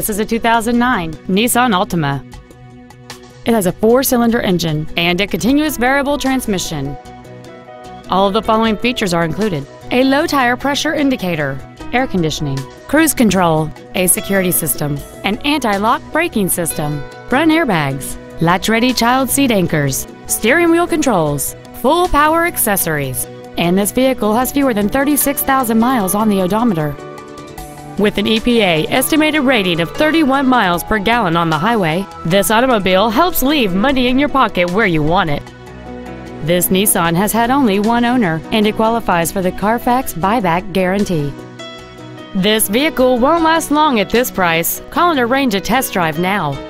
This is a 2009 Nissan Altima. It has a 4-cylinder engine and a continuous variable transmission. All of the following features are included: a low tire pressure indicator, air conditioning, cruise control, a security system, an anti-lock braking system, front airbags, latch-ready child seat anchors, steering wheel controls, full power accessories, and this vehicle has fewer than 36,000 miles on the odometer. With an EPA estimated rating of 31 miles per gallon on the highway, this automobile helps leave money in your pocket where you want it. This Nissan has had only one owner, and it qualifies for the Carfax buyback guarantee. This vehicle won't last long at this price. Call and arrange a test drive now.